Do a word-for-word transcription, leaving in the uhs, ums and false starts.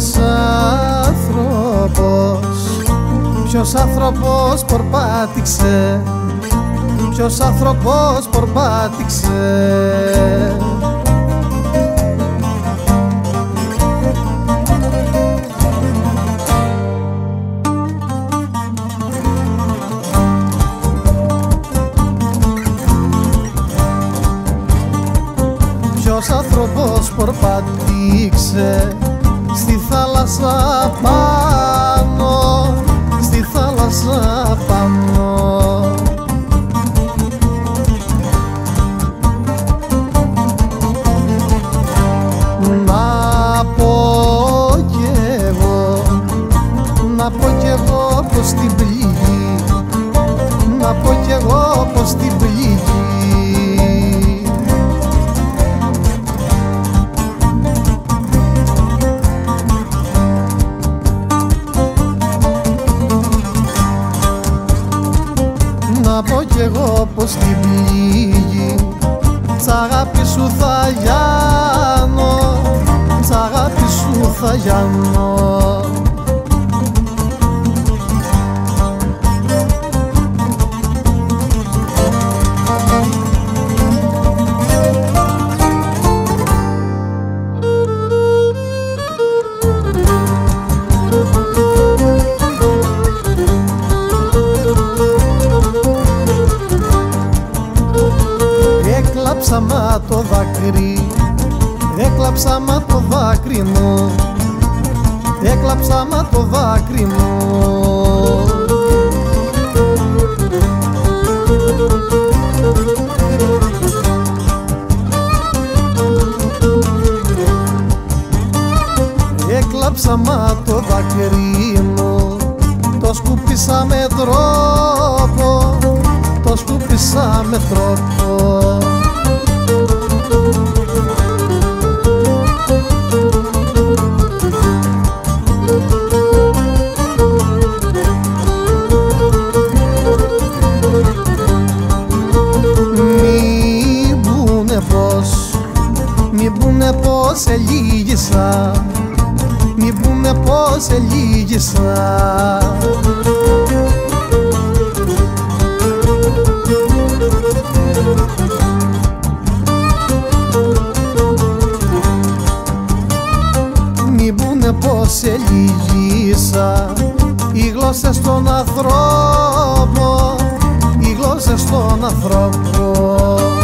ποιος άνθρωπος, ποιος άνθρωπος πορπάτηξε, ποιος άνθρωπος πορπάτηξε. Ποιος άνθρωπος πορπάτηξε στη θάλασσα πάνω, στη θάλασσα πάνω. Να πω κι εγώ, να πω κι εγώ πως την πληγή, να πω κι εγώ πως την πληγή. Να πω κι εγώ πως την πληγή, τ' αγάπη σου θα γιάνω, τ' αγάπη σου θα γιάνω. Έκλαψα μα το δάκρυ, έκλαψα μα το δάκρυ μου, έκλαψα μα το δάκρυ μου. Έκλαψα μα το δάκρυ μου, το σκούπισα με τρόπο, το σκούπισα με τρόπο. Μην πούνε πως, μην πούνε πως ελίγησα, μην πούνε πως ελίγησα. Μην πούνε πως ελίγησα, οι γλώσσες των ανθρώπων, οι γλώσσες των ανθρώπων.